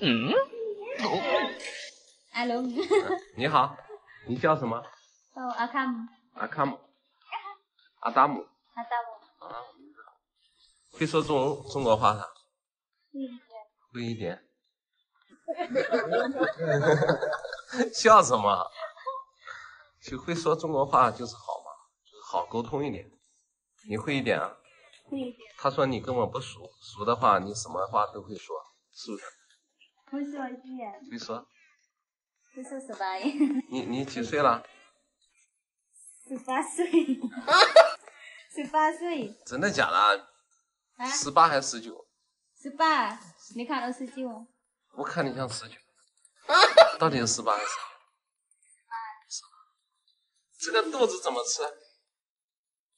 嗯，阿龙，你好，你叫什么？哦，阿卡姆。阿卡姆。阿达姆。阿达姆。啊，会说中国话吗？会一点。笑什么？就会说中国话就是好嘛，好沟通一点。你会一点啊？会一点。他说你根本不熟，熟的话你什么话都会说，是不是？ 不是我一点。你说。不是18。你几岁了？18岁。18岁。真的假的？啊？18还是19？18，你看29。我看你像19。到底是18还是19？这个豆子怎么吃？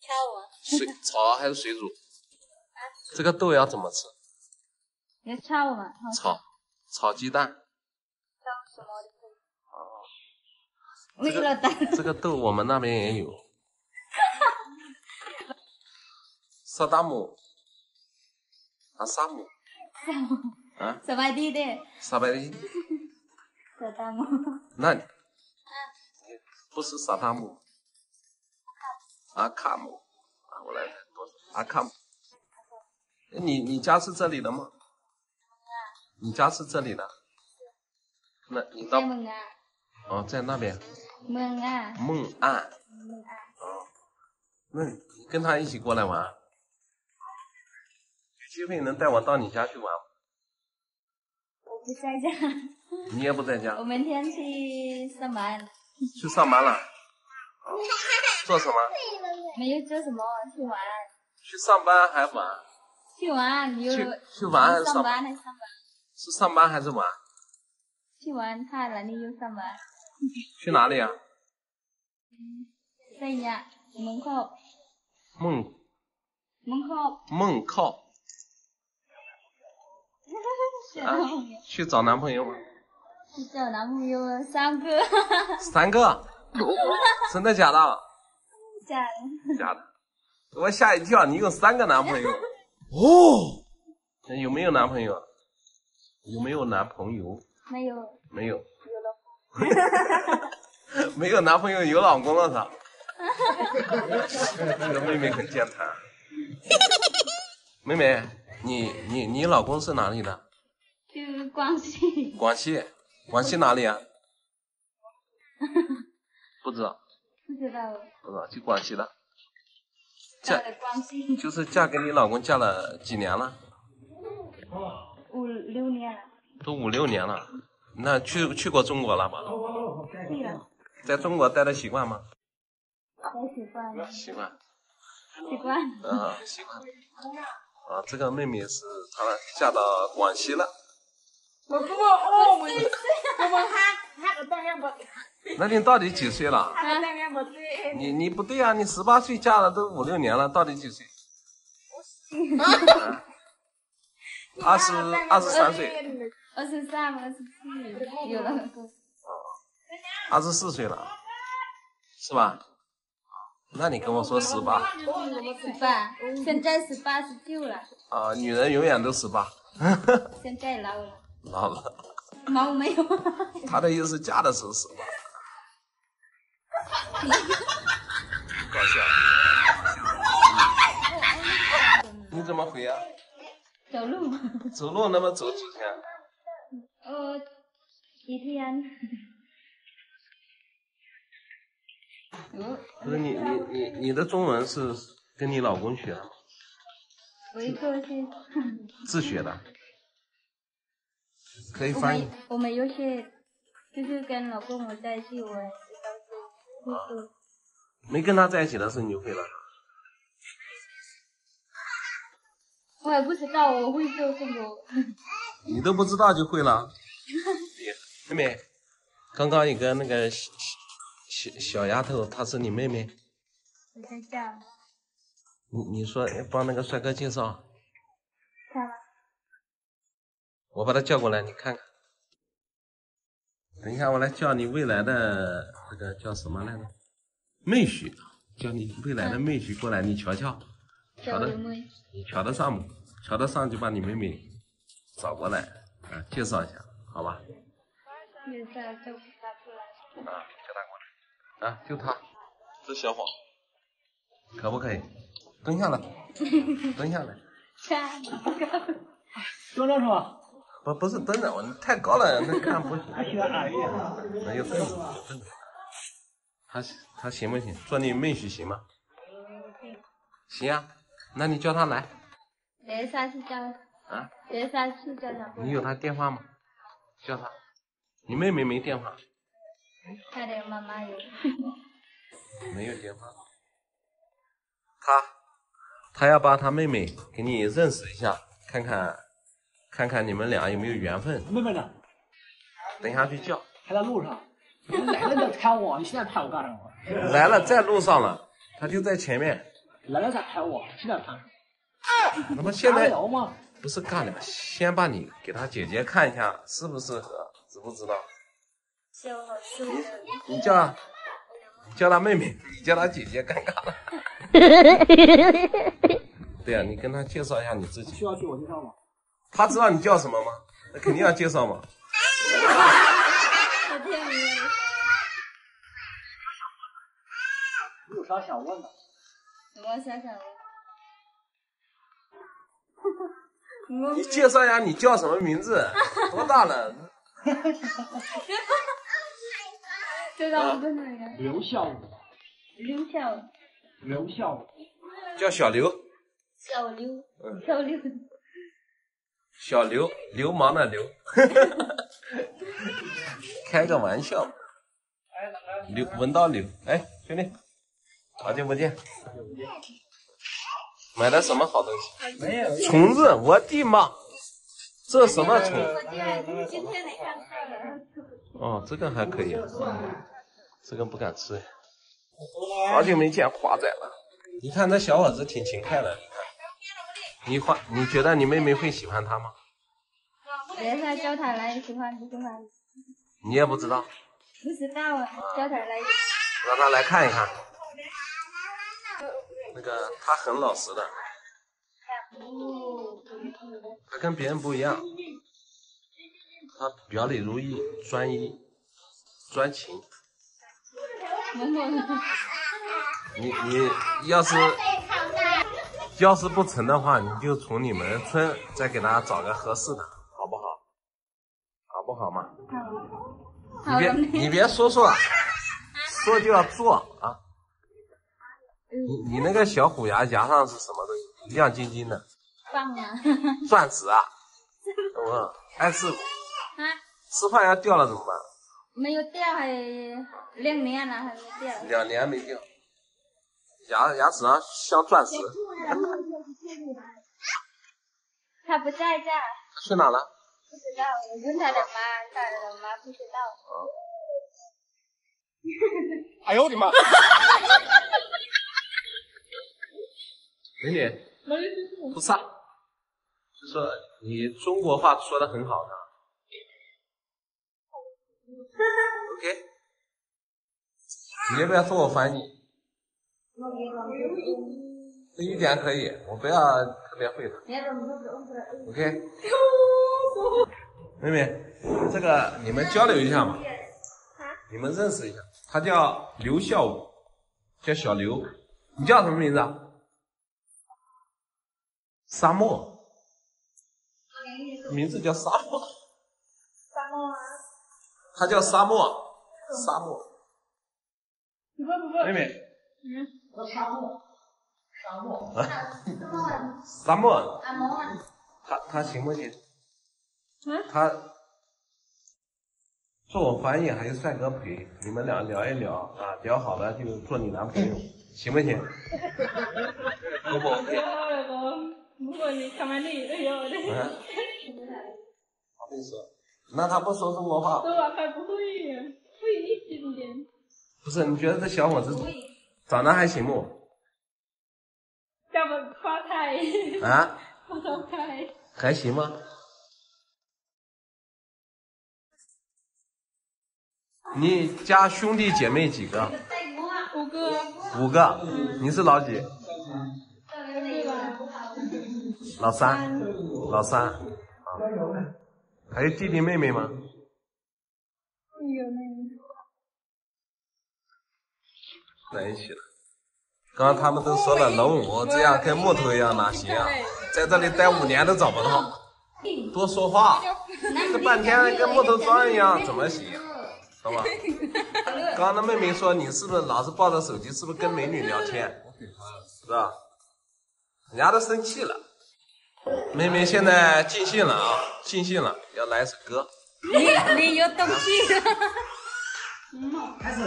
挑我。炒还是水煮？这个豆要怎么吃？你炒嘛？炒。 炒鸡蛋，炒什么都可以。哦，为了蛋，这个豆我们那边也有。萨达姆，啊萨姆，萨姆啊，萨巴蒂的，萨巴蒂，萨达姆。那你，不是萨达姆，阿卡姆，啊我来多阿卡姆。你家是这里的吗？ 你家是这里的？那你到？哦，在那边。孟安。孟安。孟安。哦，那你跟他一起过来玩？有机会能带我到你家去玩吗？我不在家。你也不在家。我明天去上班。去上班了？哦、做什么？没有做什么，去玩。去上班还玩？去玩有。去玩还是上班？上班。 是上班还是玩？去玩，他哪里又上班？去哪里啊？在家门口。门口。门口。啊！去找男朋友吗？去找男朋友3个。3个？真的假的？假的。假的，我吓一跳，你有3个男朋友？哦，有没有男朋友？ 有没有男朋友？没有。没有。有老公。没有男朋友，有老公了啥？这个妹妹很健谈。妹妹，你老公是哪里的？就是广西。广西？广西哪里啊？不知道。不知道。不知道，就广西的。嫁广西。就是嫁给你老公嫁了几年了？哦。 5、6年了，都5、6年了，那去过中国了吧？对呀。在中国待的习惯吗？习惯了。习惯。习惯。啊，习惯。啊，这个妹妹是她嫁到广西了。那你到底几岁了？你不对啊！你18岁嫁了，都5、6年了，到底几岁？ 23岁，23、24有了，24岁了，是吧？那你跟我说18，现在18、19了。啊，女人永远都18。现在老了。老了。毛没有。他的意思嫁的时候18。搞笑。你怎么回啊？ 走路，走路那么走几天？1天。不是你的中文是跟你老公学的吗？我一个是自学的，可以翻译。我们有些就是跟老公我在一起，我知道是。没跟他在一起的时候，你就会了。 我也不知道，我会做什么。你都不知道就会了。妹妹，刚刚一个那个小丫头，她是你妹妹。我在家。你说帮那个帅哥介绍。他吗？我把他叫过来，你看看。等一下，我来叫你未来的那个叫什么来着？妹婿，叫你未来的妹婿过来，你瞧瞧。 瞧得上就把你妹妹找过来，介绍一下，好吧？现在叫不出来。啊，叫他过来。啊，就他。这小伙。可不可以？蹲下来。蹲下来。蹲着说。 不是蹲着，我太高了，那看不行。那就蹲着，蹲着。他行不行？做你妹婿行吗？行啊，那你叫他来。别三次叫他。你有他电话吗？叫他。你妹妹没电话。快点，妈妈有。没有电话。他要把他妹妹给你认识一下，看看你们俩有没有缘分。妹妹呢？等一下去叫。还在路上。来了就拍我，你现在拍我干什么？来了，在路上了，他就在前面。来了再拍我，现在拍什么？那么现在不是尬聊，先把你给他姐姐看一下适不适合，知不知道？叫我叔。你叫他妹妹，你叫他姐姐，尴尬了。对呀，你跟他介绍一下你自己。需要替我介绍吗？ 他知道你叫什么吗？那肯定要介绍嘛。你有啥想问的？我想问。你介绍一下你叫什么名字？多大了？知道我叫哪个？刘笑武。刘笑武。刘笑武。叫小刘。小刘。嗯。小刘。 小刘，流氓的流，开个玩笑。刘文道刘，哎，兄弟，好久不见。买的什么好东西？没有。虫子，我的妈！这什么虫？哦，这个还可以，这个不敢吃。好久没见华仔了，你看这小伙子挺勤快的。 你觉得你妹妹会喜欢他吗？别他叫他来，喜欢不喜欢？你也不知道。不知道啊，叫他来。让他来看一看。那个他很老实的，他跟别人不一样，他表里如一，专一、专情。你要是。 要是不成的话，你就从你们村再给他找个合适的，好不好？好不好嘛？好。你别说了，说就要做啊！你那个小虎牙上是什么东西？亮晶晶的。棒啊！钻石啊！我爱吃。啊。吃饭要掉了怎么办？没有掉，还2年了还没掉。2年没掉。 牙齿上镶钻石，他不在家。他去哪了？不知道，我问他的妈，他的妈不知道。哎呦我的妈！美女，不是，就说你中国话说的很好呢。OK， 你要不要做我翻译？ 这1点可以，我不要特别会的。OK。妹妹，这个你们交流一下嘛，你们认识一下。他叫刘笑武，叫小刘。你叫什么名字啊？沙漠。名字叫沙漠。沙漠吗？他叫沙漠，沙漠。妹妹。嗯。 沙漠，啊，沙漠，他行不行？他做我翻译，还有帅哥陪，你们俩聊一聊啊，聊好了就做你男朋友，行不行？我不 OK。嗯。他会说，那他不说中国话？说话还不会，会一点点。不是，你觉得这小伙子？ 长得还行不？长得发财。啊？发财。还行吗？你家兄弟姐妹几个？5个。5个，你是老几？老三。老三。啊。还有弟弟妹妹吗？有妹妹。在一起了。刚刚他们都说了，龙五这样跟木头一样哪行啊？在这里待5年都找不到，多说话，这半天跟木头桩一样，怎么行啊？好吧。刚刚那妹妹说你是不是老是抱着手机，是不是跟美女聊天？是吧？人家都生气了。 妹妹现在尽兴了啊，尽兴了，要来首歌。你有东西了。开始。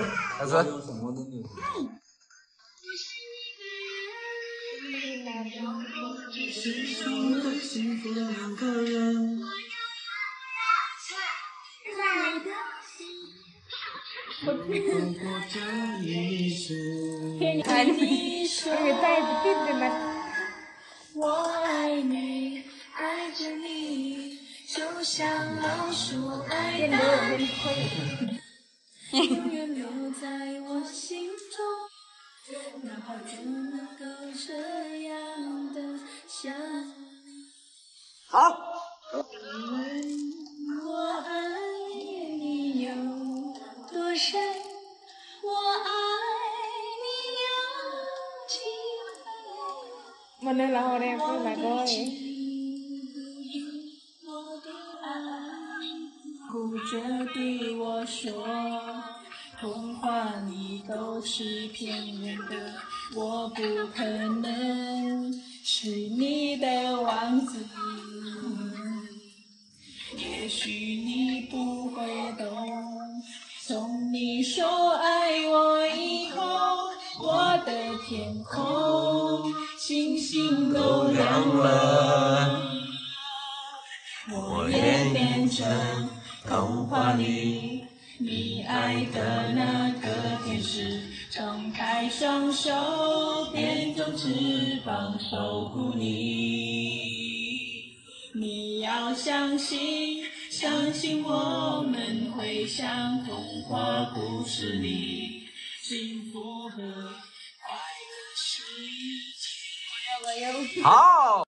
我爱你，爱着你，就像老鼠爱大米，永远留在我心中，哪怕只能够这样的想你。好。问我爱你有多深？我爱。 Mana lah orang yang berlagu ini? Ku jadi wajah, 童话里都是骗人的，我不可能是你的王子。也许你不会懂，从你说爱我以后，我的天空。 星星都亮了，我也变成童话里你爱的那个天使。张开双手，变成翅膀守护你。你要相信，相信我们会像童话故事里幸福和快乐是一起。 好。